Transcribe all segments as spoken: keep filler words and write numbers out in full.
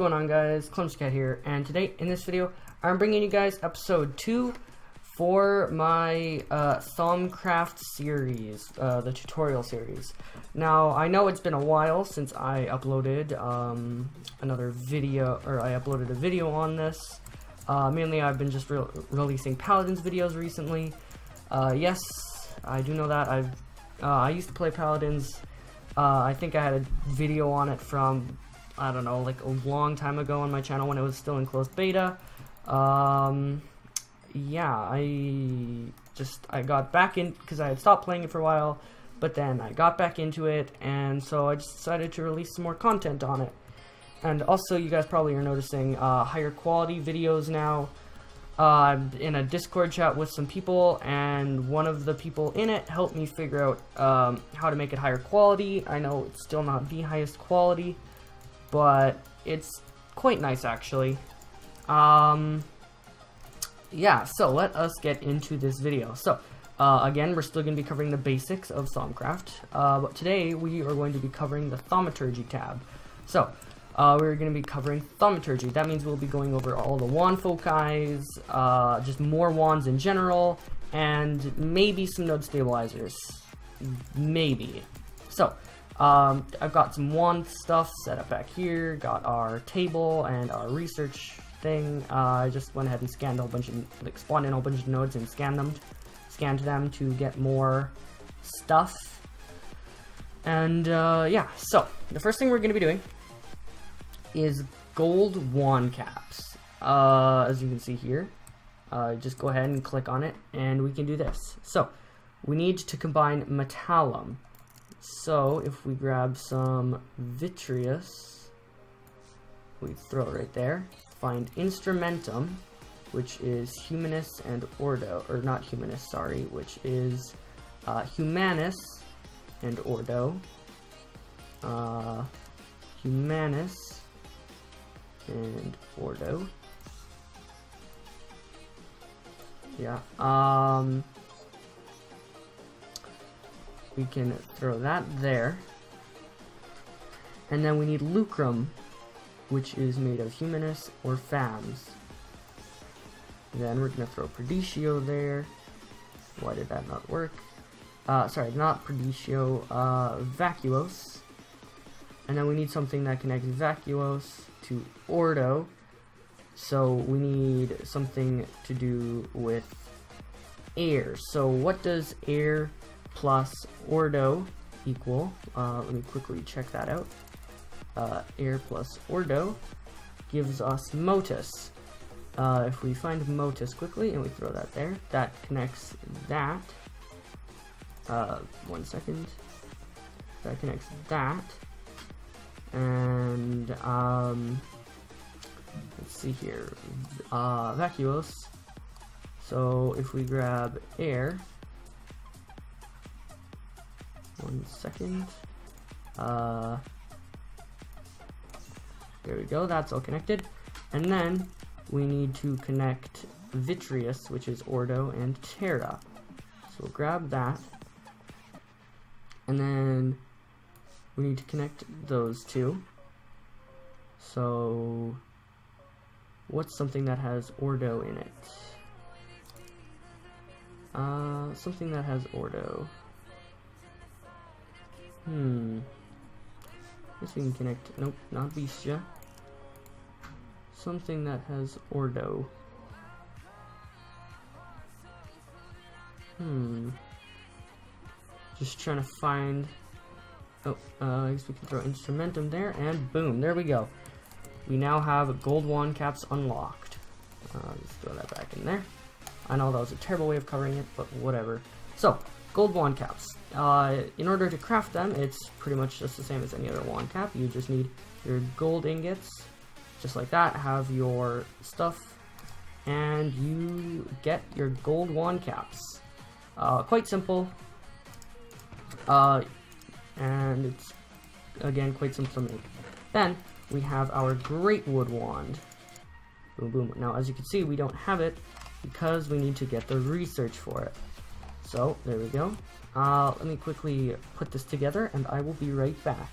going on, guys? Clumsy Cat here, and today in this video I'm bringing you guys episode two for my uh, Thaumcraft series, uh, the tutorial series. Now I know it's been a while since I uploaded um, another video, or I uploaded a video on this. Uh, mainly I've been just re releasing Paladins videos recently. Uh, yes, I do know that I've uh, I used to play Paladins. Uh, I think I had a video on it from, I don't know, like a long time ago on my channel when it was still in closed beta. Um, yeah, I just, I got back in, because I had stopped playing it for a while, but then I got back into it, and so I just decided to release some more content on it. And also, you guys probably are noticing uh, higher quality videos now. Uh, I'm in a Discord chat with some people, and one of the people in it helped me figure out um, how to make it higher quality. I know it's still not the highest quality, but it's quite nice, actually. Um, yeah, so let us get into this video. So, uh, again, we're still going to be covering the basics of Thaumcraft, uh, but today we are going to be covering the Thaumaturgy tab. So, Uh, we're going to be covering Thaumaturgy. That means we'll be going over all the wand foci, uh, just more wands in general, and maybe some node stabilizers. Maybe. So, um, I've got some wand stuff set up back here, got our table and our research thing. Uh, I just went ahead and scanned a whole bunch of, like, spawned in a whole bunch of nodes and scanned them, scanned them to get more stuff. And, uh, yeah, so, the first thing we're going to be doing is gold wand caps. Uh, as you can see here, uh, just go ahead and click on it, and we can do this. So, we need to combine metallum. So, if we grab some vitreous, we throw it right there, find instrumentum, which is humanus and ordo, or not humanus, sorry, which is uh, humanus and ordo, uh, humanus, and ordo. Yeah, um, we can throw that there. And then we need lucrum, which is made of humanus or fams. Then we're gonna throw perdicio there. Why did that not work? Uh, sorry, not perdicio, uh, vacuos. And then we need something that connects vacuos to ordo, so we need something to do with air. So what does air plus ordo equal? Uh, let me quickly check that out. Uh, air plus ordo gives us motus. Uh, if we find motus quickly and we throw that there, that connects that. Uh, one second. That connects that. And um let's see here, uh vacuos. So if we grab air, one second, uh there we go, that's all connected. And then we need to connect vitreous, which is ordo, and terra, so we'll grab that, and then we need to connect those two. So what's something that has ordo in it? Uh, something that has ordo. Hmm. Guess we can connect, nope, not bestia. Something that has ordo. Hmm. Just trying to find. Oh, uh, I guess we can throw instrumentum there, and boom, there we go. We now have gold wand caps unlocked. Uh, just throw that back in there. I know that was a terrible way of covering it, but whatever. So, gold wand caps. Uh, in order to craft them, it's pretty much just the same as any other wand cap. You just need your gold ingots, just like that, have your stuff, and you get your gold wand caps. Uh, quite simple. Uh... And it's, again, quite simple to make. Then, we have our Greatwood wand. Boom, boom. Now, as you can see, we don't have it because we need to get the research for it. So, there we go. Uh, let me quickly put this together, and I will be right back.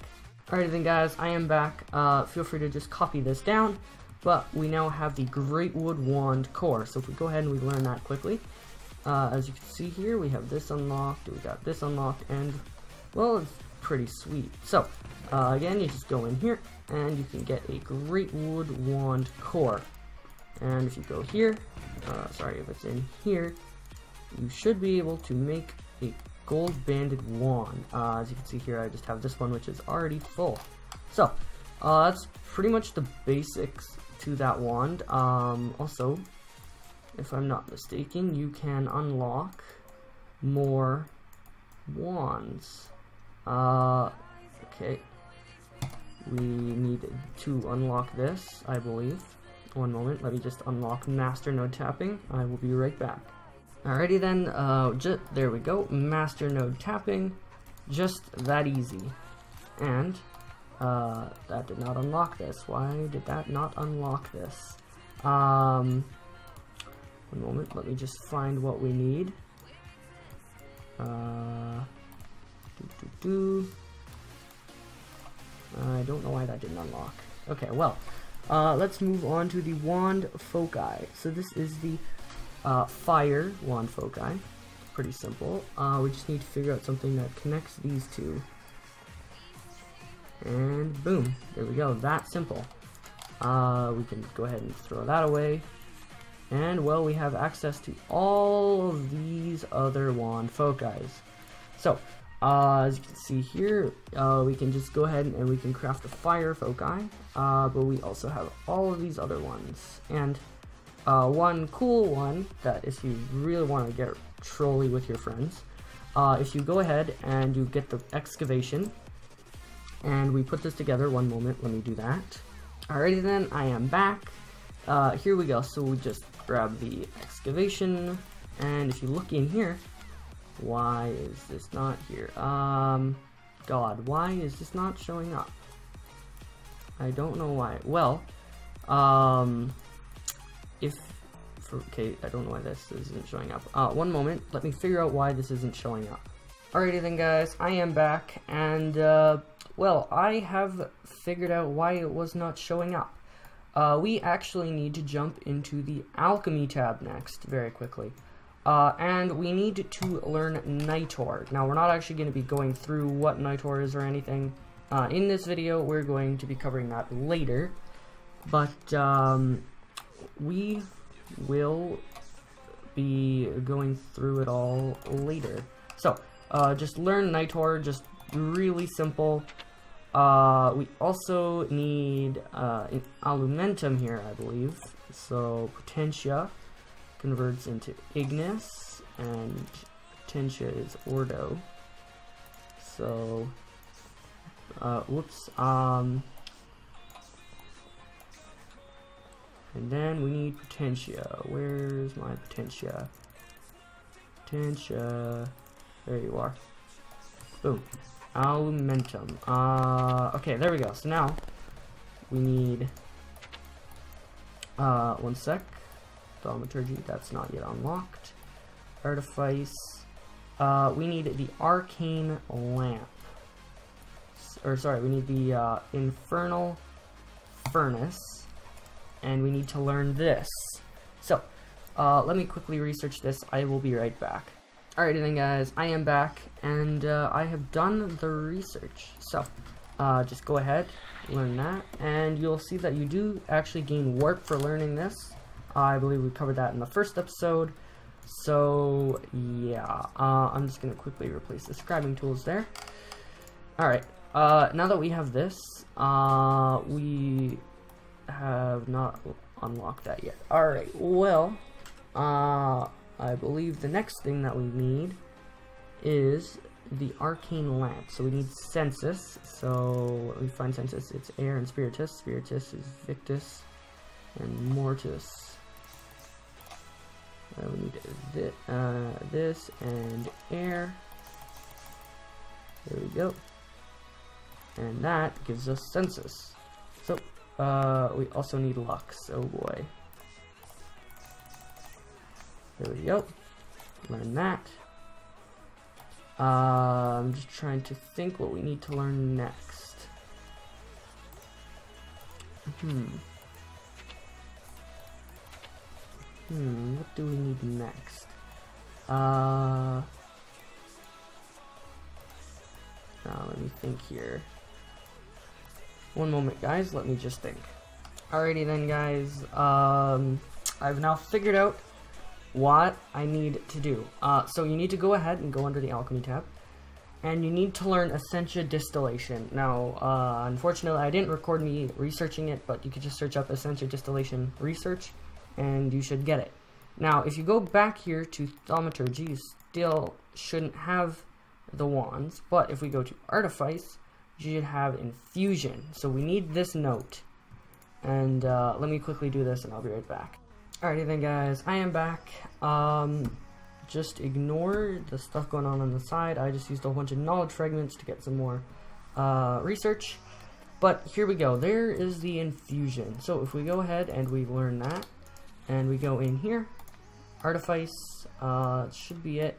Alrighty then, guys, I am back. Uh, feel free to just copy this down, but we now have the Greatwood Wand Core. So if we go ahead and we learn that quickly, uh, as you can see here, we have this unlocked, we got this unlocked, and, well, it's pretty sweet. So, uh, again, you just go in here, and you can get a Greatwood Wand Core. And if you go here, uh, sorry, if it's in here, you should be able to make a gold banded wand. Uh, as you can see here, I just have this one, which is already full. So uh, that's pretty much the basics to that wand. Um, also, if I'm not mistaken, you can unlock more wands. Uh, okay, we need to unlock this, I believe. One moment, let me just unlock master node tapping. I will be right back. Alrighty then, uh, just, there we go, master node tapping, just that easy. And, uh, that did not unlock this. Why did that not unlock this? Um, one moment, let me just find what we need. Uh, doo -doo -doo. I don't know why that didn't unlock. Okay, well, uh, let's move on to the wand foci. So this is the Uh, fire wand foci. Pretty simple. Uh, we just need to figure out something that connects these two. And boom. There we go. That simple. Uh, we can go ahead and throw that away. And well, we have access to all of these other wand foci. So, uh, as you can see here, uh, we can just go ahead and, and we can craft the fire foci. Uh, but we also have all of these other ones. And Uh, one cool one that if you really want to get trolly with your friends, uh, if you go ahead and you get the excavation, and we put this together. One moment, let me do that. Alrighty then, I am back. Uh, here we go. So we just grab the excavation, and if you look in here, why is this not here? Um, God, why is this not showing up? I don't know why. Well, um... If, for, okay, I don't know why this isn't showing up. Uh, one moment, let me figure out why this isn't showing up. Alrighty then, guys, I am back, and, uh, well, I have figured out why it was not showing up. Uh, we actually need to jump into the Alchemy tab next, very quickly. Uh, and we need to learn Nitor. Now, we're not actually going to be going through what Nitor is or anything. Uh, in this video, we're going to be covering that later. But, um... we will be going through it all later. So, uh, just learn Nitor, just really simple. Uh, we also need uh, an Alumentum here, I believe. So, Potentia converts into Ignis, and Potentia is ordo. So, uh, whoops, um... and then we need Potentia. Where's my Potentia? Potentia. There you are. Boom. Alumentum. Uh, okay, there we go. So now we need. Uh, one sec. Thaumaturgy. That's not yet unlocked. Artifice. Uh, we need the arcane lamp. S or sorry, we need the uh, infernal furnace. And we need to learn this. So, uh, let me quickly research this. I will be right back. Alrighty then, guys, I am back, and uh, I have done the research. So, uh, just go ahead, learn that, and you'll see that you do actually gain warp for learning this. Uh, I believe we covered that in the first episode. So, yeah, uh, I'm just going to quickly replace the scribing tools there. Alright, uh, now that we have this, uh, we have not unlocked that yet. Alright, well, uh, I believe the next thing that we need is the arcane lamp. So we need Census. So we find Census, it's air and Spiritus. Spiritus is Victus and Mortus. Uh, we need th uh, this and air. There we go. And that gives us Census. So, Uh, we also need Lux, oh boy. There we go. Learn that. Uh, I'm just trying to think what we need to learn next. Hmm. Hmm, what do we need next? Uh... Now, let me think here. One moment, guys. Let me just think. Alrighty then, guys. Um, I've now figured out what I need to do. Uh, so you need to go ahead and go under the Alchemy tab. And you need to learn Essentia Distillation. Now, uh, unfortunately, I didn't record me researching it, but you could just search up Essentia Distillation Research, and you should get it. Now, if you go back here to Thaumaturgy, you still shouldn't have the wands, but if we go to Artifice, you should have infusion. So we need this note. And uh, let me quickly do this, and I'll be right back. Alrighty then, guys. I am back. Um... Just ignore the stuff going on on the side. I just used a whole bunch of knowledge fragments to get some more uh, research. But here we go. There is the infusion. So if we go ahead and we learn that, and we go in here, Artifice, uh, should be it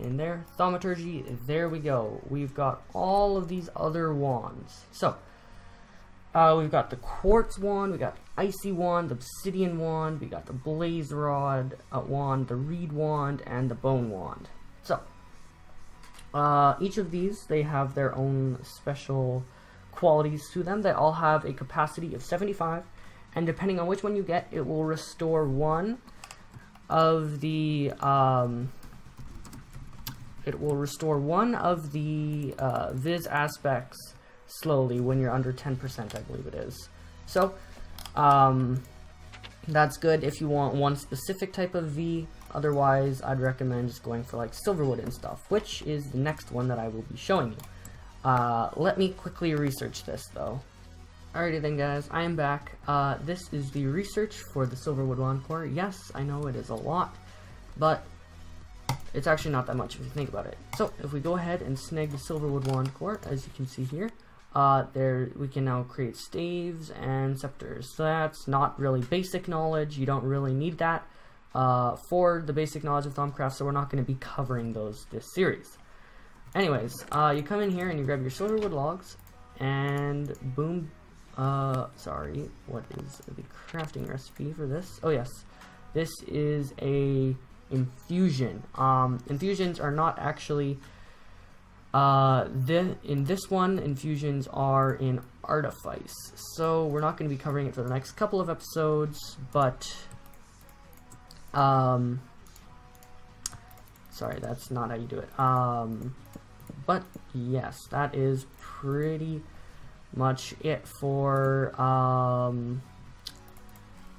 in there. Thaumaturgy, there we go. We've got all of these other wands. So uh, we've got the quartz wand, we got Icy Wand, the Obsidian Wand, we got the Blaze Rod uh, Wand, the Reed Wand, and the Bone Wand. So, uh, each of these, they have their own special qualities to them. They all have a capacity of seventy-five, and depending on which one you get, it will restore one of the, um, it will restore one of the uh, viz aspects slowly when you're under ten percent, I believe it is. So, Um, that's good if you want one specific type of V. Otherwise, I'd recommend just going for like Silverwood and stuff, which is the next one that I will be showing you. Uh, let me quickly research this though. Alrighty then, guys, I am back. Uh, this is the research for the Silverwood wand core. Yes, I know it is a lot, but it's actually not that much if you think about it. So if we go ahead and snag the Silverwood wand core, as you can see here, Uh, there we can now create staves and scepters. So that's not really basic knowledge. You don't really need that uh, for the basic knowledge of Thaumcraft, so we're not going to be covering those this series. Anyways, uh, you come in here and you grab your Silverwood logs, and boom, uh, sorry, what is the crafting recipe for this? Oh yes, this is a infusion. Um, infusions are not actually... Uh, the, in this one, infusions are in Artifice, so we're not going to be covering it for the next couple of episodes, but, um, sorry, that's not how you do it, um, but yes, that is pretty much it for, um,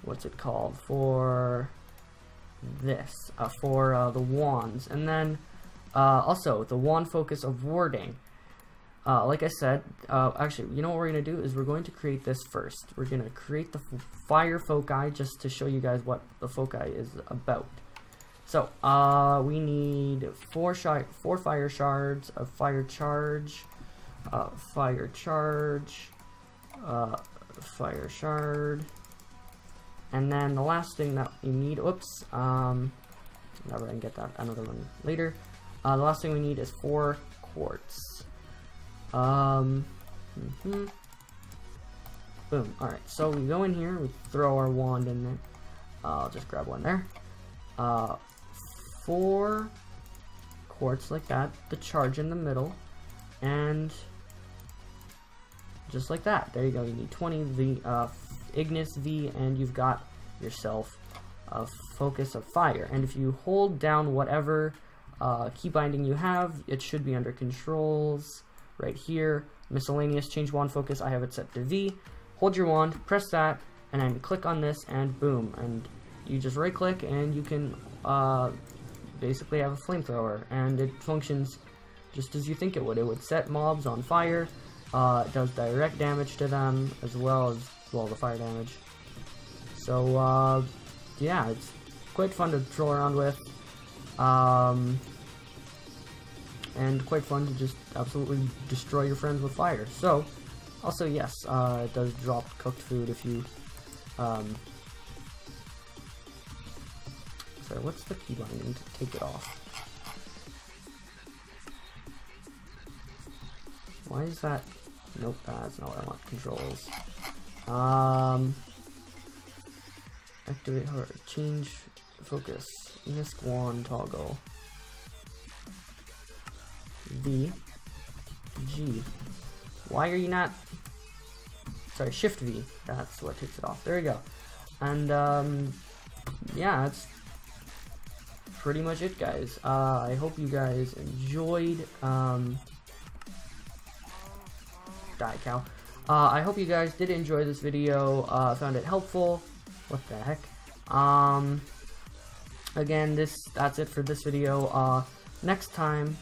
what's it called, for this, uh, for, uh, the wands, and then, Uh, also, the wand focus of warding. Uh, like I said, uh, actually, you know what we're going to do is we're going to create this first. We're going to create the fire foci just to show you guys what the foci is about. So, uh, we need four, shi four fire shards, a fire charge, uh, fire charge, uh, fire shard, and then the last thing that we need, oops, um, never I can get that another one later. Uh, the last thing we need is four quartz. Um, mm-hmm. Boom. Alright, so we go in here, we throw our wand in there. Uh, I'll just grab one there. Uh, four quartz like that, the charge in the middle, and just like that. There you go, you need twenty V, uh, Ignis V, and you've got yourself a focus of fire. And if you hold down whatever Uh, key binding you have, it should be under controls right here, miscellaneous, change wand focus. I have it set to V. Hold your wand, press that, and then click on this, and boom, and you just right click and you can uh, basically have a flamethrower, and it functions just as you think it would. It would set mobs on fire. Uh, it does direct damage to them as well as well the fire damage, so uh, yeah, it's quite fun to troll around with. Um, and quite fun to just absolutely destroy your friends with fire. So, also yes, uh, it does drop cooked food if you, um, sorry, what's the key binding to take it off? Why is that, nope, that's not what I want, controls. Um, activate heart, change focus, misc wand toggle, V, G, why are you not, sorry, shift V, that's what takes it off, there we go, and um, yeah, that's pretty much it, guys. uh, I hope you guys enjoyed, um, die cow, Uh, I hope you guys did enjoy this video, uh, found it helpful, what the heck, um, again, this, that's it for this video, uh, next time,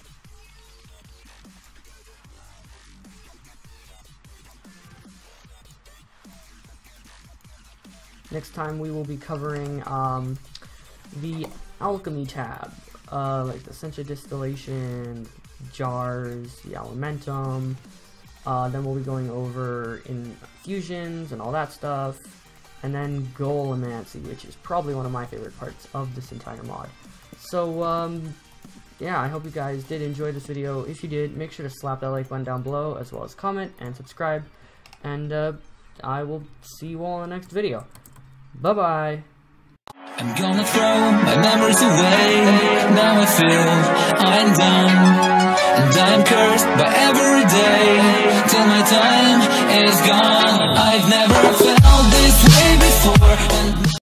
next time we will be covering, um, the Alchemy tab, uh, like the Essentia Distillation, jars, the Elementum. Uh, then we'll be going over infusions and all that stuff, and then Golemancy, which is probably one of my favorite parts of this entire mod. So, um, yeah, I hope you guys did enjoy this video. If you did, make sure to slap that like button down below, as well as comment and subscribe, and uh, I will see you all in the next video. Bye-bye! I'm gonna throw my memories away. Now I feel I'm done, and I'm cursed by every day till my time is gone. I've never felt this way before.